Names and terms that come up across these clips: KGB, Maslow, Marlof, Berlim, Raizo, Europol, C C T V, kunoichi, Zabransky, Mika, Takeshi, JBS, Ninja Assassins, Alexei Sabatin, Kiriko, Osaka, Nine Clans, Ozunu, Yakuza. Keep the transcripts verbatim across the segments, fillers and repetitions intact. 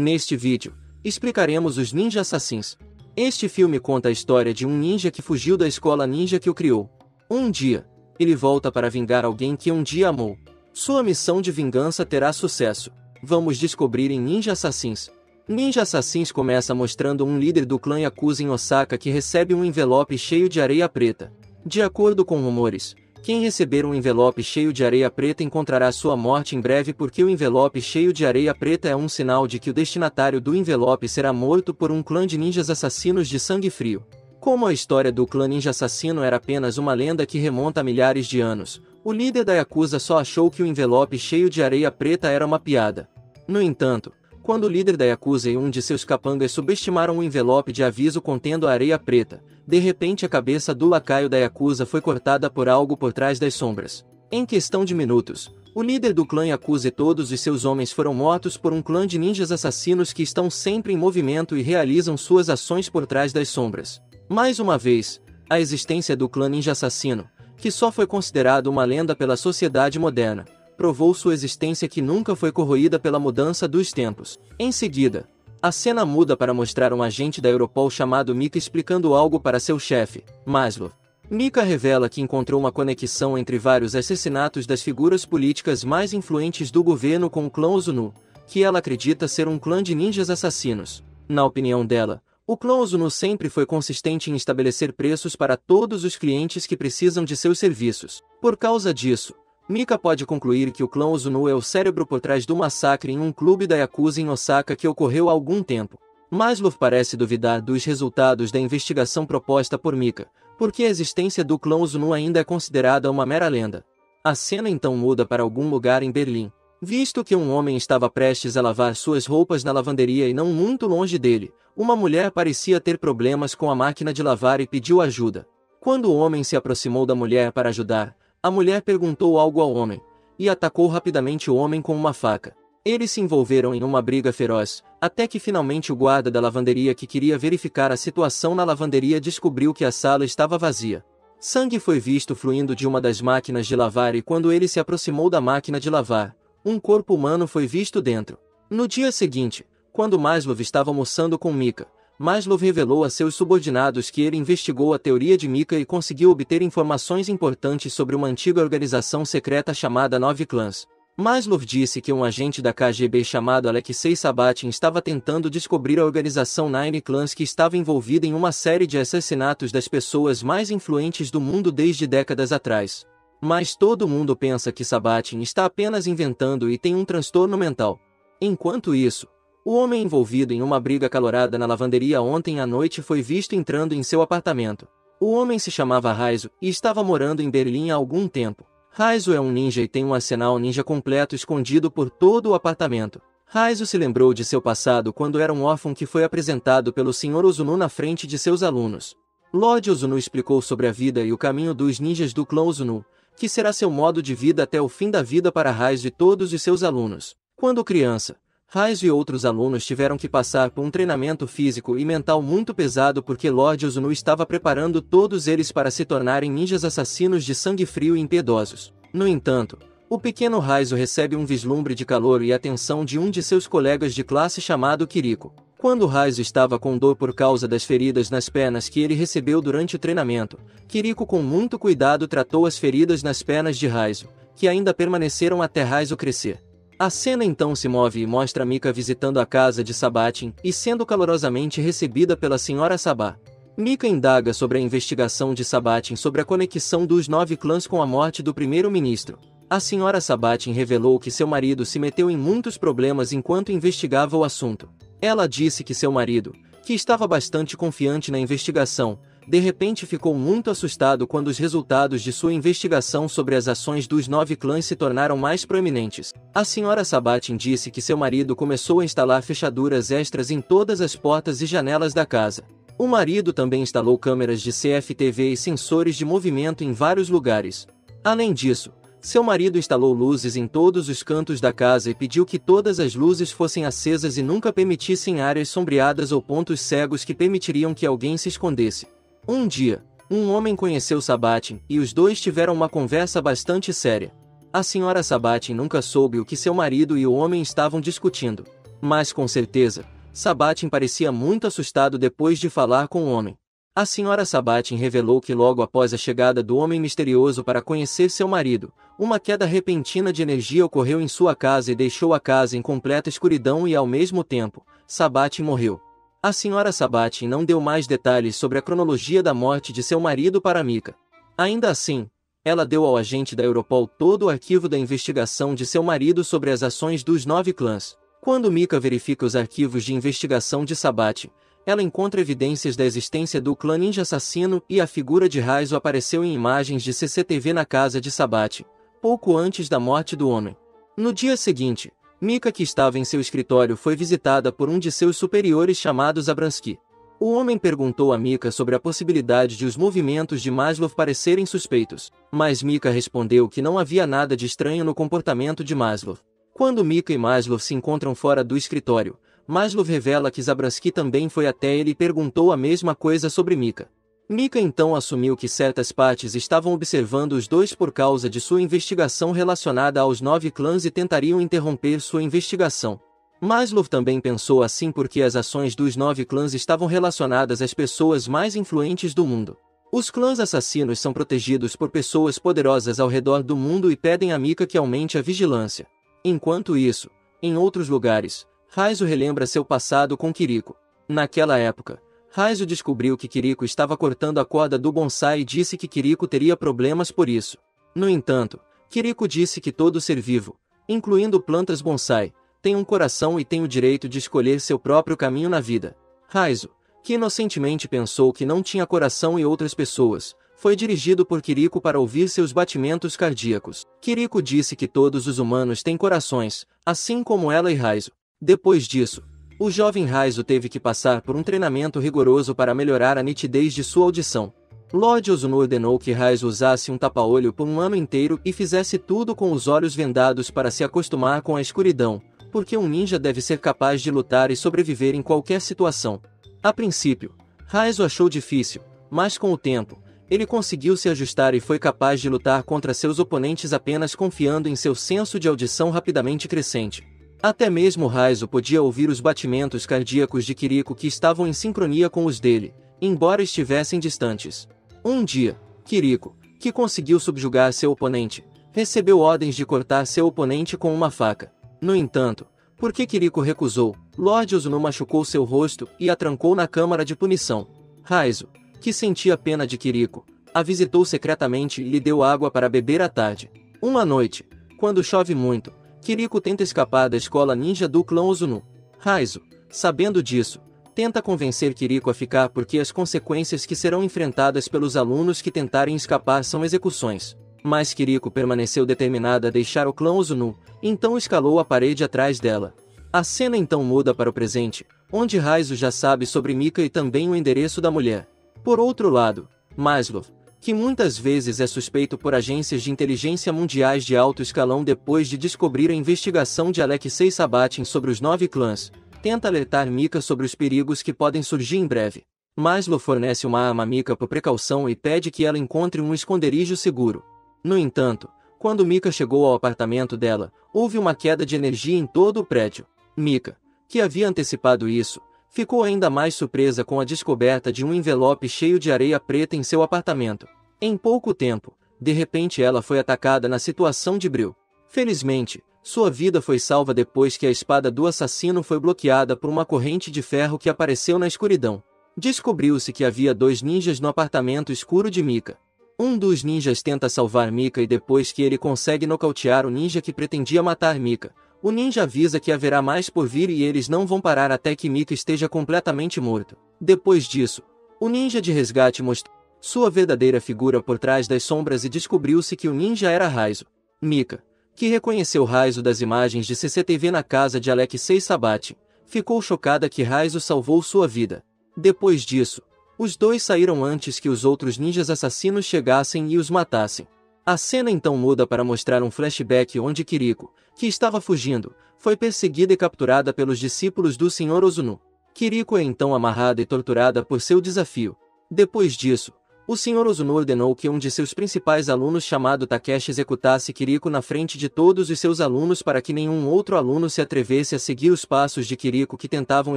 Neste vídeo, explicaremos os Ninja Assassins. Este filme conta a história de um ninja que fugiu da escola ninja que o criou. Um dia, ele volta para vingar alguém que um dia amou. Sua missão de vingança terá sucesso. Vamos descobrir em Ninja Assassins. Ninja Assassins começa mostrando um líder do clã Yakuza em Osaka que recebe um envelope cheio de areia preta. De acordo com rumores, quem receber um envelope cheio de areia preta encontrará sua morte em breve, porque o envelope cheio de areia preta é um sinal de que o destinatário do envelope será morto por um clã de ninjas assassinos de sangue frio. Como a história do clã ninja assassino era apenas uma lenda que remonta a milhares de anos, o líder da Yakuza só achou que o envelope cheio de areia preta era uma piada. No entanto, quando o líder da Yakuza e um de seus capangas subestimaram o envelope de aviso contendo a areia preta, de repente a cabeça do lacaio da Yakuza foi cortada por algo por trás das sombras. Em questão de minutos, o líder do clã Yakuza e todos os seus homens foram mortos por um clã de ninjas assassinos que estão sempre em movimento e realizam suas ações por trás das sombras. Mais uma vez, a existência do clã ninja assassino, que só foi considerado uma lenda pela sociedade moderna, provou sua existência que nunca foi corroída pela mudança dos tempos. Em seguida, a cena muda para mostrar um agente da Europol chamado Mika explicando algo para seu chefe, Maslow. Mika revela que encontrou uma conexão entre vários assassinatos das figuras políticas mais influentes do governo com o clã Ozunu, que ela acredita ser um clã de ninjas assassinos. Na opinião dela, o clã Ozunu sempre foi consistente em estabelecer preços para todos os clientes que precisam de seus serviços. Por causa disso, Mika pode concluir que o clã Ozunu é o cérebro por trás do massacre em um clube da Yakuza em Osaka que ocorreu há algum tempo. Maslow parece duvidar dos resultados da investigação proposta por Mika, porque a existência do clã Ozunu ainda é considerada uma mera lenda. A cena então muda para algum lugar em Berlim, visto que um homem estava prestes a lavar suas roupas na lavanderia e não muito longe dele, uma mulher parecia ter problemas com a máquina de lavar e pediu ajuda. Quando o homem se aproximou da mulher para ajudar, a mulher perguntou algo ao homem, e atacou rapidamente o homem com uma faca. Eles se envolveram em uma briga feroz, até que finalmente o guarda da lavanderia que queria verificar a situação na lavanderia descobriu que a sala estava vazia. Sangue foi visto fluindo de uma das máquinas de lavar e quando ele se aproximou da máquina de lavar, um corpo humano foi visto dentro. No dia seguinte, quando Maslow estava almoçando com Mika, Maslow revelou a seus subordinados que ele investigou a teoria de Mika e conseguiu obter informações importantes sobre uma antiga organização secreta chamada Nine Clans. Maslow disse que um agente da K G B chamado Alexei Sabatin estava tentando descobrir a organização Nine Clans, que estava envolvida em uma série de assassinatos das pessoas mais influentes do mundo desde décadas atrás. Mas todo mundo pensa que Sabatin está apenas inventando e tem um transtorno mental. Enquanto isso, o homem envolvido em uma briga calorada na lavanderia ontem à noite foi visto entrando em seu apartamento. O homem se chamava Raizo e estava morando em Berlim há algum tempo. Raizo é um ninja e tem um arsenal ninja completo escondido por todo o apartamento. Raizo se lembrou de seu passado quando era um órfão que foi apresentado pelo senhor Ozunu na frente de seus alunos. Lord Ozunu explicou sobre a vida e o caminho dos ninjas do clã Ozunu, que será seu modo de vida até o fim da vida para Raizo e todos os seus alunos. Quando criança, Raizo e outros alunos tiveram que passar por um treinamento físico e mental muito pesado porque Lord Ozunu estava preparando todos eles para se tornarem ninjas assassinos de sangue frio e impiedosos. No entanto, o pequeno Raizo recebe um vislumbre de calor e atenção de um de seus colegas de classe chamado Kiriko. Quando Raizo estava com dor por causa das feridas nas pernas que ele recebeu durante o treinamento, Kiriko com muito cuidado tratou as feridas nas pernas de Raizo, que ainda permaneceram até Raizo crescer. A cena então se move e mostra Mika visitando a casa de Sabatin e sendo calorosamente recebida pela senhora Sabá. Mika indaga sobre a investigação de Sabatin sobre a conexão dos nove clãs com a morte do primeiro-ministro. A senhora Sabatin revelou que seu marido se meteu em muitos problemas enquanto investigava o assunto. Ela disse que seu marido, que estava bastante confiante na investigação, de repente ficou muito assustado quando os resultados de sua investigação sobre as ações dos nove clãs se tornaram mais proeminentes. A senhora Sabatin disse que seu marido começou a instalar fechaduras extras em todas as portas e janelas da casa. O marido também instalou câmeras de C C T V e sensores de movimento em vários lugares. Além disso, seu marido instalou luzes em todos os cantos da casa e pediu que todas as luzes fossem acesas e nunca permitissem áreas sombreadas ou pontos cegos que permitiriam que alguém se escondesse. Um dia, um homem conheceu Sabatin e os dois tiveram uma conversa bastante séria. A senhora Sabatin nunca soube o que seu marido e o homem estavam discutindo. Mas com certeza, Sabatin parecia muito assustado depois de falar com o homem. A senhora Sabatin revelou que logo após a chegada do homem misterioso para conhecer seu marido, uma queda repentina de energia ocorreu em sua casa e deixou a casa em completa escuridão e, ao mesmo tempo, Sabatin morreu. A senhora Sabatin não deu mais detalhes sobre a cronologia da morte de seu marido para Mika. Ainda assim, ela deu ao agente da Europol todo o arquivo da investigação de seu marido sobre as ações dos nove clãs. Quando Mika verifica os arquivos de investigação de Sabatin, ela encontra evidências da existência do clã Ninja Assassino e a figura de Raizo apareceu em imagens de C C T V na casa de Sabatin, pouco antes da morte do homem. No dia seguinte, Mika, que estava em seu escritório, foi visitada por um de seus superiores chamado Zabransky. O homem perguntou a Mika sobre a possibilidade de os movimentos de Maslow parecerem suspeitos, mas Mika respondeu que não havia nada de estranho no comportamento de Maslow. Quando Mika e Maslow se encontram fora do escritório, Maslow revela que Zabransky também foi até ele e perguntou a mesma coisa sobre Mika. Mika então assumiu que certas partes estavam observando os dois por causa de sua investigação relacionada aos nove clãs e tentariam interromper sua investigação. Maslow também pensou assim porque as ações dos nove clãs estavam relacionadas às pessoas mais influentes do mundo. Os clãs assassinos são protegidos por pessoas poderosas ao redor do mundo e pedem a Mika que aumente a vigilância. Enquanto isso, em outros lugares, Raizo relembra seu passado com Kiriko. Naquela época, Raizo descobriu que Kiriko estava cortando a corda do bonsai e disse que Kiriko teria problemas por isso. No entanto, Kiriko disse que todo ser vivo, incluindo plantas bonsai, tem um coração e tem o direito de escolher seu próprio caminho na vida. Raizo, que inocentemente pensou que não tinha coração e outras pessoas, foi dirigido por Kiriko para ouvir seus batimentos cardíacos. Kiriko disse que todos os humanos têm corações, assim como ela e Raizo. Depois disso, o jovem Raizo teve que passar por um treinamento rigoroso para melhorar a nitidez de sua audição. Lord Ozunu ordenou que Raizo usasse um tapa-olho por um ano inteiro e fizesse tudo com os olhos vendados para se acostumar com a escuridão, porque um ninja deve ser capaz de lutar e sobreviver em qualquer situação. A princípio, Raizo achou difícil, mas com o tempo, ele conseguiu se ajustar e foi capaz de lutar contra seus oponentes apenas confiando em seu senso de audição rapidamente crescente. Até mesmo Raizo podia ouvir os batimentos cardíacos de Kiriko que estavam em sincronia com os dele, embora estivessem distantes. Um dia, Kiriko, que conseguiu subjugar seu oponente, recebeu ordens de cortar seu oponente com uma faca. No entanto, porque Kiriko recusou, Lord Ozunu machucou seu rosto e a trancou na câmara de punição. Raizo, que sentia pena de Kiriko, a visitou secretamente e lhe deu água para beber à tarde. Uma noite, quando chove muito, Kiriko tenta escapar da escola ninja do clã Ozunu. Raizo, sabendo disso, tenta convencer Kiriko a ficar porque as consequências que serão enfrentadas pelos alunos que tentarem escapar são execuções. Mas Kiriko permaneceu determinada a deixar o clã Ozunu, então escalou a parede atrás dela. A cena então muda para o presente, onde Raizo já sabe sobre Mika e também o endereço da mulher. Por outro lado, Maslow, que muitas vezes é suspeito por agências de inteligência mundiais de alto escalão depois de descobrir a investigação de Alexei Sabatin sobre os nove clãs, tenta alertar Mika sobre os perigos que podem surgir em breve. Maslow fornece uma arma a Mika por precaução e pede que ela encontre um esconderijo seguro. No entanto, quando Mika chegou ao apartamento dela, houve uma queda de energia em todo o prédio. Mika, que havia antecipado isso, ficou ainda mais surpresa com a descoberta de um envelope cheio de areia preta em seu apartamento. Em pouco tempo, de repente ela foi atacada na situação de breu. Felizmente, sua vida foi salva depois que a espada do assassino foi bloqueada por uma corrente de ferro que apareceu na escuridão. Descobriu-se que havia dois ninjas no apartamento escuro de Mika. Um dos ninjas tenta salvar Mika e depois que ele consegue nocautear o ninja que pretendia matar Mika, o ninja avisa que haverá mais por vir e eles não vão parar até que Mika esteja completamente morto. Depois disso, o ninja de resgate mostrou sua verdadeira figura por trás das sombras e descobriu-se que o ninja era Raizo. Mika, que reconheceu Raizo das imagens de C C T V na casa de Alexei Sabatin, ficou chocada que Raizo salvou sua vida. Depois disso, os dois saíram antes que os outros ninjas assassinos chegassem e os matassem. A cena então muda para mostrar um flashback onde Kiriko, que estava fugindo, foi perseguida e capturada pelos discípulos do senhor Ozunu. Kiriko é então amarrada e torturada por seu desafio. Depois disso, O senhor Ozunu ordenou que um de seus principais alunos chamado Takeshi executasse Kiriko na frente de todos os seus alunos para que nenhum outro aluno se atrevesse a seguir os passos de Kiriko que tentavam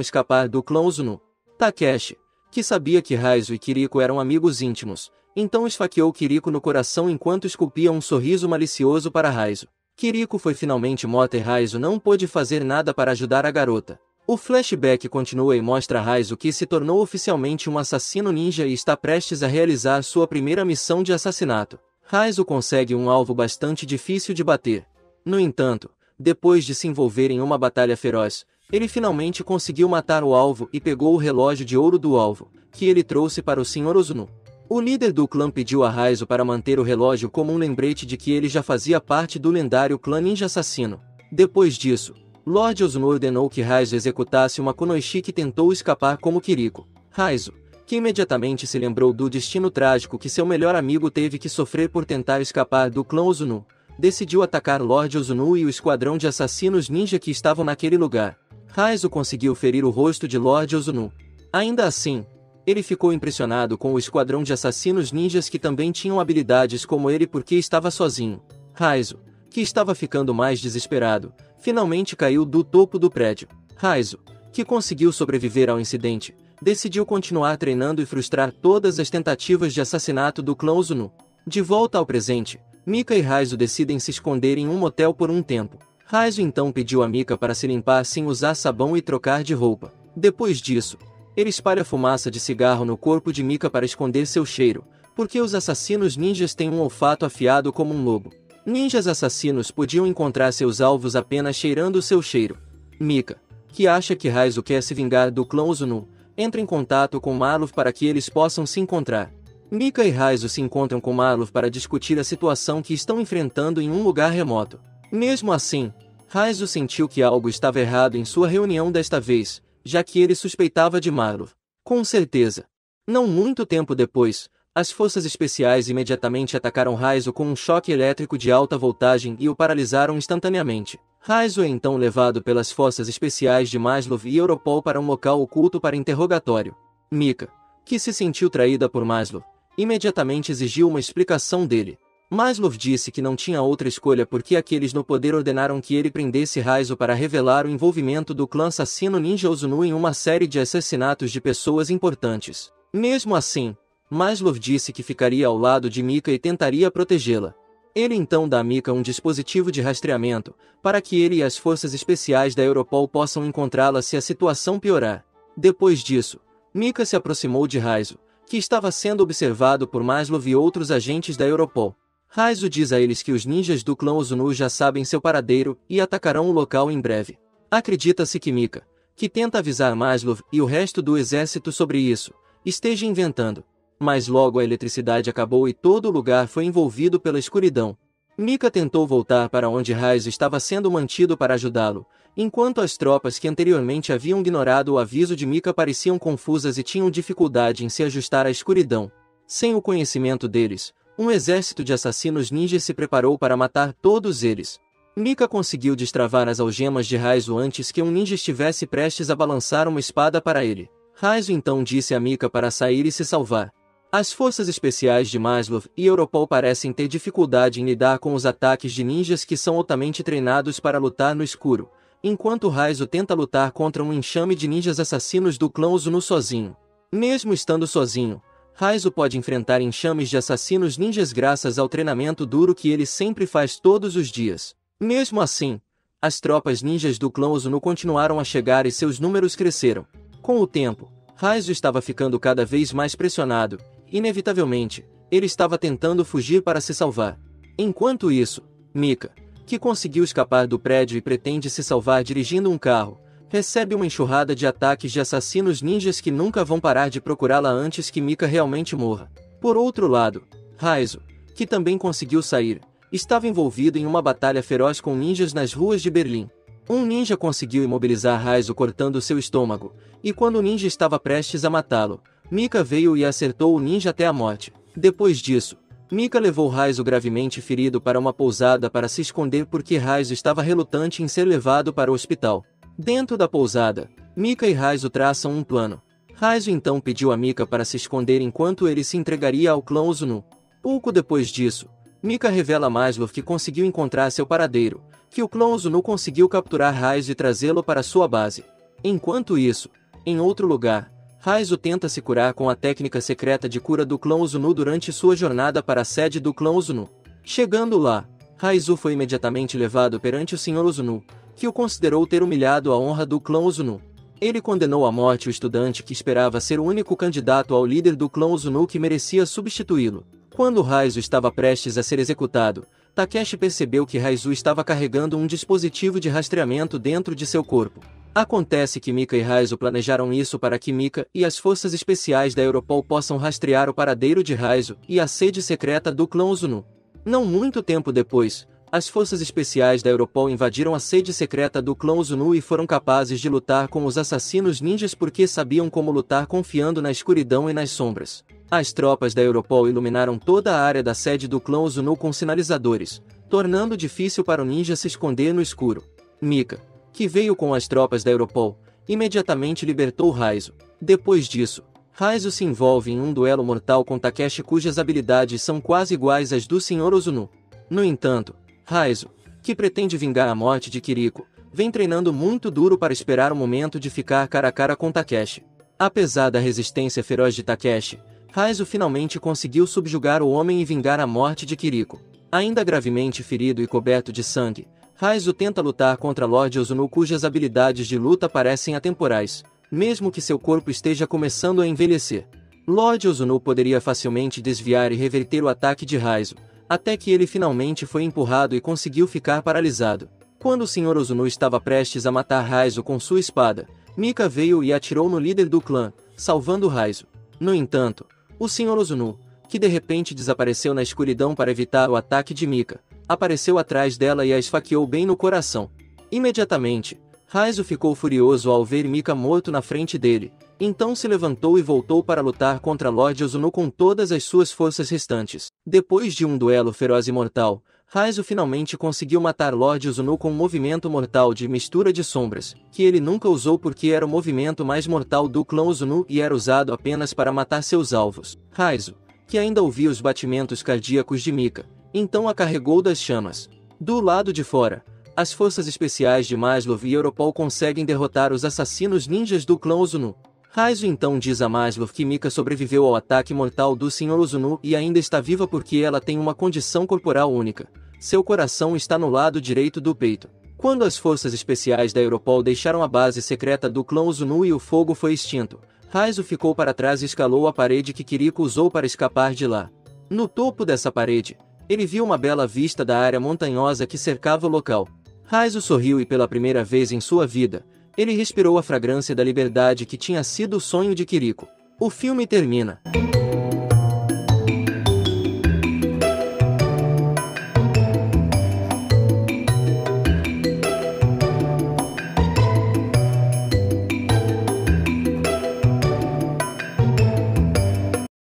escapar do clã Ozunu. Takeshi, que sabia que Raizo e Kiriko eram amigos íntimos, então esfaqueou Kiriko no coração enquanto esculpia um sorriso malicioso para Raizo. Kiriko foi finalmente morta e Raizo não pôde fazer nada para ajudar a garota. O flashback continua e mostra Raizo que se tornou oficialmente um assassino ninja e está prestes a realizar sua primeira missão de assassinato. Raizo consegue um alvo bastante difícil de bater. No entanto, depois de se envolver em uma batalha feroz, ele finalmente conseguiu matar o alvo e pegou o relógio de ouro do alvo, que ele trouxe para o senhor Ozunu. O líder do clã pediu a Raizo para manter o relógio como um lembrete de que ele já fazia parte do lendário clã ninja assassino. Depois disso, Lord Ozunu ordenou que Raizo executasse uma kunoichi que tentou escapar como Kiriko. Raizo, que imediatamente se lembrou do destino trágico que seu melhor amigo teve que sofrer por tentar escapar do clã Ozunu, decidiu atacar Lord Ozunu e o esquadrão de assassinos ninja que estavam naquele lugar. Raizo conseguiu ferir o rosto de Lord Ozunu. Ainda assim, ele ficou impressionado com o esquadrão de assassinos ninjas que também tinham habilidades como ele porque estava sozinho. Raizo, que estava ficando mais desesperado, finalmente caiu do topo do prédio. Raizo, que conseguiu sobreviver ao incidente, decidiu continuar treinando e frustrar todas as tentativas de assassinato do clã Ozunu. De volta ao presente, Mika e Raizo decidem se esconder em um motel por um tempo. Raizo então pediu a Mika para se limpar sem usar sabão e trocar de roupa. Depois disso, ele espalha fumaça de cigarro no corpo de Mika para esconder seu cheiro, porque os assassinos ninjas têm um olfato afiado como um lobo. Ninjas assassinos podiam encontrar seus alvos apenas cheirando seu cheiro. Mika, que acha que Raizo quer se vingar do clã Ozunu, entra em contato com Marlof para que eles possam se encontrar. Mika e Raizo se encontram com Marlof para discutir a situação que estão enfrentando em um lugar remoto. Mesmo assim, Raizo sentiu que algo estava errado em sua reunião desta vez, já que ele suspeitava de Marlof. Com certeza. Não muito tempo depois, as forças especiais imediatamente atacaram Raizo com um choque elétrico de alta voltagem e o paralisaram instantaneamente. Raizo é então levado pelas forças especiais de Maslow e Europol para um local oculto para interrogatório. Mika, que se sentiu traída por Maslow, imediatamente exigiu uma explicação dele. Maslow disse que não tinha outra escolha porque aqueles no poder ordenaram que ele prendesse Raizo para revelar o envolvimento do clã assassino ninja Ozunu em uma série de assassinatos de pessoas importantes. Mesmo assim, Maslow disse que ficaria ao lado de Mika e tentaria protegê-la. Ele então dá a Mika um dispositivo de rastreamento, para que ele e as forças especiais da Europol possam encontrá-la se a situação piorar. Depois disso, Mika se aproximou de Raizo, que estava sendo observado por Maslow e outros agentes da Europol. Raizo diz a eles que os ninjas do clã Ozunu já sabem seu paradeiro e atacarão o local em breve. Acredita-se que Mika, que tenta avisar Maslow e o resto do exército sobre isso, esteja inventando. Mas logo a eletricidade acabou e todo o lugar foi envolvido pela escuridão. Mika tentou voltar para onde Raizo estava sendo mantido para ajudá-lo, enquanto as tropas que anteriormente haviam ignorado o aviso de Mika pareciam confusas e tinham dificuldade em se ajustar à escuridão. Sem o conhecimento deles, um exército de assassinos ninjas se preparou para matar todos eles. Mika conseguiu destravar as algemas de Raizo antes que um ninja estivesse prestes a balançar uma espada para ele. Raizo então disse a Mika para sair e se salvar. As forças especiais de Maslow e Europol parecem ter dificuldade em lidar com os ataques de ninjas que são altamente treinados para lutar no escuro, enquanto Raizo tenta lutar contra um enxame de ninjas assassinos do clã Ozunu sozinho. Mesmo estando sozinho, Raizo pode enfrentar enxames de assassinos ninjas graças ao treinamento duro que ele sempre faz todos os dias. Mesmo assim, as tropas ninjas do clã Ozunu continuaram a chegar e seus números cresceram. Com o tempo, Raizo estava ficando cada vez mais pressionado. Inevitavelmente, ele estava tentando fugir para se salvar. Enquanto isso, Mika, que conseguiu escapar do prédio e pretende se salvar dirigindo um carro, recebe uma enxurrada de ataques de assassinos ninjas que nunca vão parar de procurá-la antes que Mika realmente morra. Por outro lado, Raizo, que também conseguiu sair, estava envolvido em uma batalha feroz com ninjas nas ruas de Berlim. Um ninja conseguiu imobilizar Raizo cortando seu estômago, e quando o ninja estava prestes a matá-lo, Mika veio e acertou o ninja até a morte. Depois disso, Mika levou Raizo gravemente ferido para uma pousada para se esconder porque Raizo estava relutante em ser levado para o hospital. Dentro da pousada, Mika e Raizo traçam um plano. Raizo então pediu a Mika para se esconder enquanto ele se entregaria ao clã Ozunu. Pouco depois disso, Mika revela a Maslow que conseguiu encontrar seu paradeiro, que o clã Ozunu conseguiu capturar Raizo e trazê-lo para sua base. Enquanto isso, em outro lugar, Raizo tenta se curar com a técnica secreta de cura do clã Ozunu durante sua jornada para a sede do clã Ozunu. Chegando lá, Raizo foi imediatamente levado perante o senhor Ozunu, que o considerou ter humilhado a honra do clã Ozunu. Ele condenou à morte o estudante que esperava ser o único candidato ao líder do clã Ozunu que merecia substituí-lo. Quando Raizo estava prestes a ser executado, Takeshi percebeu que Raizo estava carregando um dispositivo de rastreamento dentro de seu corpo. Acontece que Mika e Raizo planejaram isso para que Mika e as forças especiais da Europol possam rastrear o paradeiro de Raizo e a sede secreta do clã Ozunu. Não muito tempo depois, as forças especiais da Europol invadiram a sede secreta do clã Ozunu e foram capazes de lutar com os assassinos ninjas porque sabiam como lutar confiando na escuridão e nas sombras. As tropas da Europol iluminaram toda a área da sede do clã Ozunu com sinalizadores, tornando difícil para o ninja se esconder no escuro. Mika, que veio com as tropas da Europol, imediatamente libertou Raizo. Depois disso, Raizo se envolve em um duelo mortal com Takeshi cujas habilidades são quase iguais às do senhor Ozunu. No entanto, Raizo, que pretende vingar a morte de Kiriko, vem treinando muito duro para esperar o momento de ficar cara a cara com Takeshi. Apesar da resistência feroz de Takeshi, Raizo finalmente conseguiu subjugar o homem e vingar a morte de Kiriko. Ainda gravemente ferido e coberto de sangue, Raizo tenta lutar contra Lord Ozunu cujas habilidades de luta parecem atemporais, mesmo que seu corpo esteja começando a envelhecer. Lord Ozunu poderia facilmente desviar e reverter o ataque de Raizo, até que ele finalmente foi empurrado e conseguiu ficar paralisado. Quando o senhor Ozunu estava prestes a matar Raizo com sua espada, Mika veio e atirou no líder do clã, salvando Raizo. No entanto, o senhor Ozunu, que de repente desapareceu na escuridão para evitar o ataque de Mika, apareceu atrás dela e a esfaqueou bem no coração. Imediatamente, Raizo ficou furioso ao ver Mika morto na frente dele, então se levantou e voltou para lutar contra Lord Ozunu com todas as suas forças restantes. Depois de um duelo feroz e mortal, Raizo finalmente conseguiu matar Lord Ozunu com um movimento mortal de mistura de sombras, que ele nunca usou porque era o movimento mais mortal do clã Ozunu e era usado apenas para matar seus alvos. Raizo, que ainda ouvia os batimentos cardíacos de Mika, então a carregou das chamas. Do lado de fora, as forças especiais de Maslow e Europol conseguem derrotar os assassinos ninjas do clã Ozunu. Raizo então diz a Maslow que Mika sobreviveu ao ataque mortal do senhor Ozunu e ainda está viva porque ela tem uma condição corporal única. Seu coração está no lado direito do peito. Quando as forças especiais da Europol deixaram a base secreta do clã Ozunu e o fogo foi extinto, Raizo ficou para trás e escalou a parede que Kiriko usou para escapar de lá. No topo dessa parede, ele viu uma bela vista da área montanhosa que cercava o local. Raizo sorriu e pela primeira vez em sua vida, ele respirou a fragrância da liberdade que tinha sido o sonho de Kiriko. O filme termina.